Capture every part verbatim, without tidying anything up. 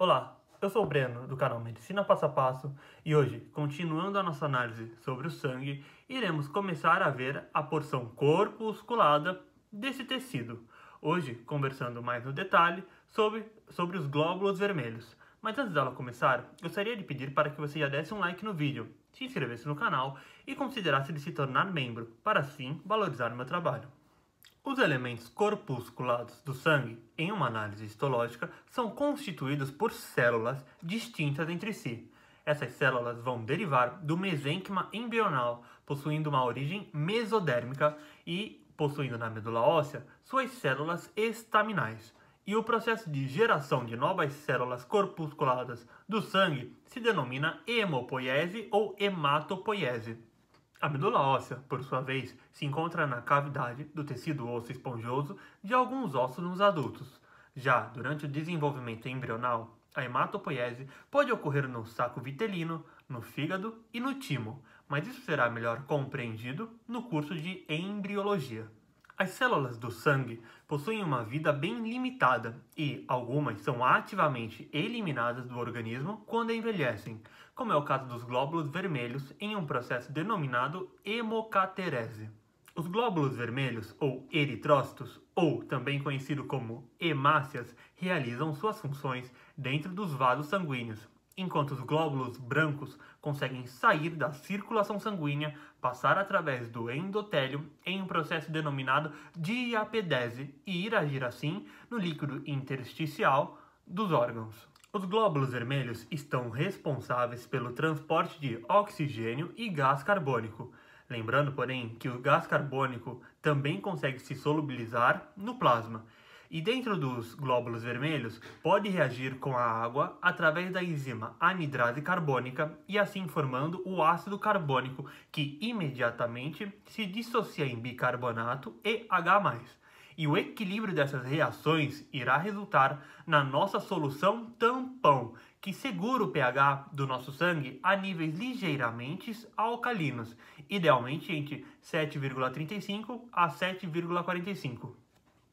Olá, eu sou o Breno, do canal Medicina Passo a Passo, e hoje, continuando a nossa análise sobre o sangue, iremos começar a ver a porção corpusculada desse tecido. Hoje, conversando mais no detalhe sobre, sobre os glóbulos vermelhos. Mas antes dela começar, gostaria de pedir para que você já desse um like no vídeo, se inscrevesse no canal e considerasse de se tornar membro, para assim valorizar o meu trabalho. Os elementos corpusculados do sangue, em uma análise histológica, são constituídos por células distintas entre si. Essas células vão derivar do mesênquima embrional, possuindo uma origem mesodérmica e, possuindo na medula óssea, suas células estaminais. E o processo de geração de novas células corpusculadas do sangue se denomina hemopoiese ou hematopoiese. A medula óssea, por sua vez, se encontra na cavidade do tecido ósseo esponjoso de alguns ossos nos adultos. Já durante o desenvolvimento embrional, a hematopoiese pode ocorrer no saco vitelino, no fígado e no timo, mas isso será melhor compreendido no curso de embriologia. As células do sangue possuem uma vida bem limitada e algumas são ativamente eliminadas do organismo quando envelhecem, como é o caso dos glóbulos vermelhos em um processo denominado hemocaterese. Os glóbulos vermelhos, ou eritrócitos, ou também conhecido como hemácias, realizam suas funções dentro dos vasos sanguíneos, enquanto os glóbulos brancos conseguem sair da circulação sanguínea, passar através do endotélio em um processo denominado diapedese e ir agir assim no líquido intersticial dos órgãos. Os glóbulos vermelhos estão responsáveis pelo transporte de oxigênio e gás carbônico. Lembrando, porém, que o gás carbônico também consegue se solubilizar no plasma. E dentro dos glóbulos vermelhos, pode reagir com a água através da enzima anidrase carbônica e assim formando o ácido carbônico, que imediatamente se dissocia em bicarbonato e H mais. E o equilíbrio dessas reações irá resultar na nossa solução tampão, que segura o pH do nosso sangue a níveis ligeiramente alcalinos, idealmente entre sete vírgula trinta e cinco a sete vírgula quarenta e cinco.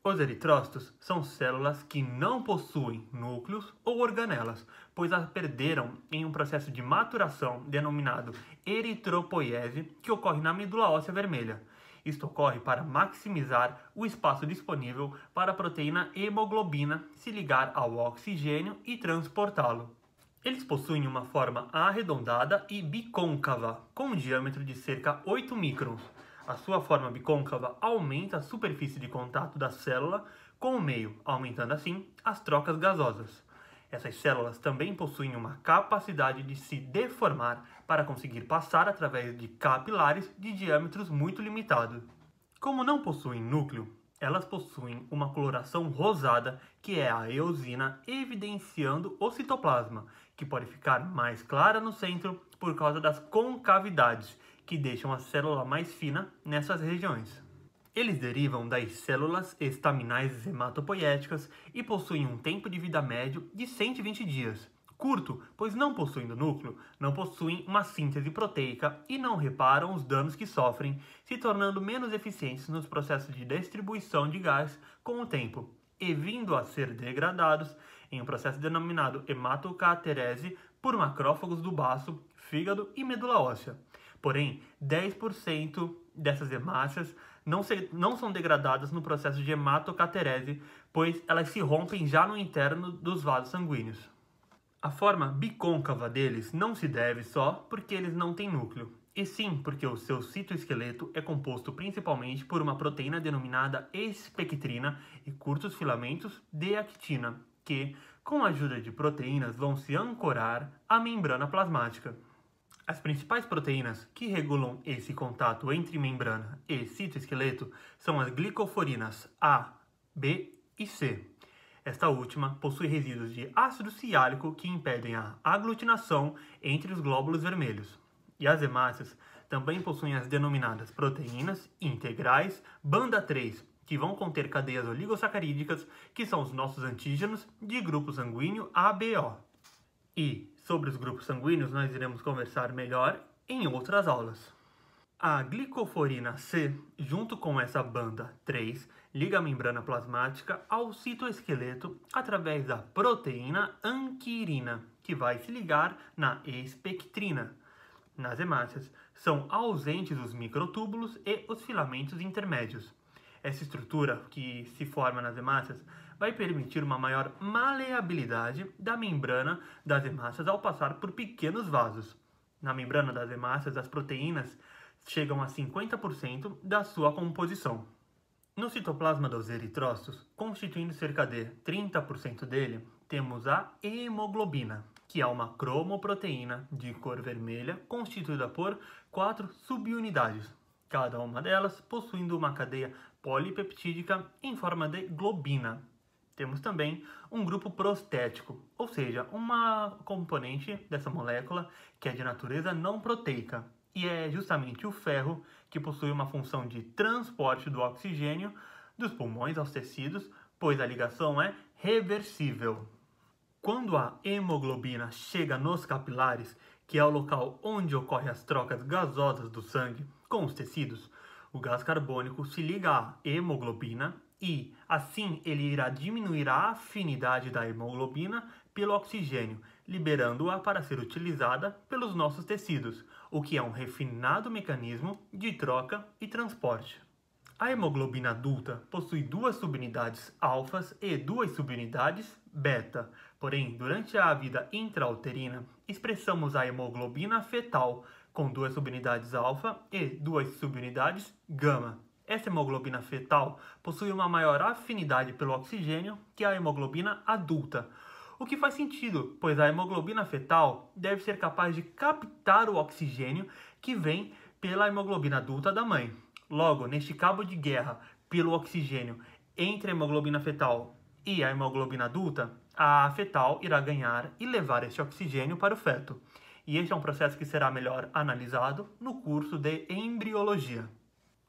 Os eritrócitos são células que não possuem núcleos ou organelas, pois as perderam em um processo de maturação denominado eritropoiese, que ocorre na medula óssea vermelha. Isto ocorre para maximizar o espaço disponível para a proteína hemoglobina se ligar ao oxigênio e transportá-lo. Eles possuem uma forma arredondada e bicôncava, com um diâmetro de cerca oito microns. A sua forma bicôncava aumenta a superfície de contato da célula com o meio, aumentando assim as trocas gasosas. Essas células também possuem uma capacidade de se deformar para conseguir passar através de capilares de diâmetros muito limitado. Como não possuem núcleo, elas possuem uma coloração rosada, que é a eosina, evidenciando o citoplasma, que pode ficar mais clara no centro por causa das concavidades, que deixam a célula mais fina nessas regiões. Eles derivam das células estaminais hematopoiéticas e possuem um tempo de vida médio de cento e vinte dias, curto, pois não possuindo núcleo, não possuem uma síntese proteica e não reparam os danos que sofrem, se tornando menos eficientes nos processos de distribuição de gás com o tempo, e vindo a ser degradados em um processo denominado hematocaterese por macrófagos do baço, fígado e medula óssea. Porém, dez por cento dessas hemácias não, se, não são degradadas no processo de hematocaterese, pois elas se rompem já no interno dos vasos sanguíneos. A forma bicôncava deles não se deve só porque eles não têm núcleo, e sim porque o seu citoesqueleto é composto principalmente por uma proteína denominada espectrina e curtos filamentos de actina, que, com a ajuda de proteínas, vão se ancorar à membrana plasmática. As principais proteínas que regulam esse contato entre membrana e citoesqueleto são as glicoforinas A, B e C. Esta última possui resíduos de ácido ciálico que impedem a aglutinação entre os glóbulos vermelhos. E as hemácias também possuem as denominadas proteínas integrais banda três, que vão conter cadeias oligossacarídicas, que são os nossos antígenos de grupo sanguíneo A B O. E sobre os grupos sanguíneos, nós iremos conversar melhor em outras aulas. A glicoforina C, junto com essa banda três, liga a membrana plasmática ao citoesqueleto através da proteína anquirina, que vai se ligar na espectrina. Nas hemácias, são ausentes os microtúbulos e os filamentos intermédios. Essa estrutura que se forma nas hemácias vai permitir uma maior maleabilidade da membrana das hemácias ao passar por pequenos vasos. Na membrana das hemácias, as proteínas chegam a cinquenta por cento da sua composição. No citoplasma dos eritrócitos, constituindo cerca de trinta por cento dele, temos a hemoglobina, que é uma cromoproteína de cor vermelha constituída por quatro subunidades, cada uma delas possuindo uma cadeia polipeptídica em forma de globina. Temos também um grupo prostético, ou seja, uma componente dessa molécula que é de natureza não proteica, e é justamente o ferro, que possui uma função de transporte do oxigênio dos pulmões aos tecidos, pois a ligação é reversível. Quando a hemoglobina chega nos capilares, que é o local onde ocorrem as trocas gasosas do sangue com os tecidos, o gás carbônico se liga à hemoglobina e, assim, ele irá diminuir a afinidade da hemoglobina pelo oxigênio, liberando-a para ser utilizada pelos nossos tecidos, o que é um refinado mecanismo de troca e transporte. A hemoglobina adulta possui duas subunidades alfas e duas subunidades beta. Porém, durante a vida intrauterina, expressamos a hemoglobina fetal, com duas subunidades alfa e duas subunidades gama. Essa hemoglobina fetal possui uma maior afinidade pelo oxigênio que a hemoglobina adulta, o que faz sentido, pois a hemoglobina fetal deve ser capaz de captar o oxigênio que vem pela hemoglobina adulta da mãe. Logo, neste cabo de guerra pelo oxigênio entre a hemoglobina fetal e a hemoglobina adulta, a fetal irá ganhar e levar este oxigênio para o feto. E este é um processo que será melhor analisado no curso de embriologia.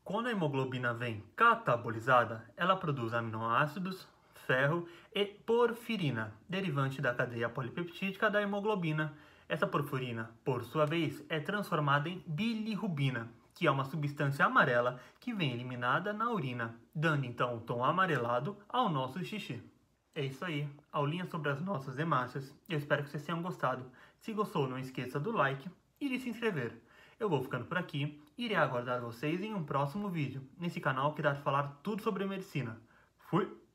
Quando a hemoglobina vem catabolizada, ela produz aminoácidos, ferro e porfirina, derivante da cadeia polipeptídica da hemoglobina. Essa porfirina, por sua vez, é transformada em bilirrubina, que é uma substância amarela que vem eliminada na urina, dando então o tom amarelado ao nosso xixi. É isso aí, aulinha sobre as nossas hemácias. Eu espero que vocês tenham gostado. Se gostou, não esqueça do like e de se inscrever. Eu vou ficando por aqui e irei aguardar vocês em um próximo vídeo, nesse canal que irá falar tudo sobre medicina. Fui!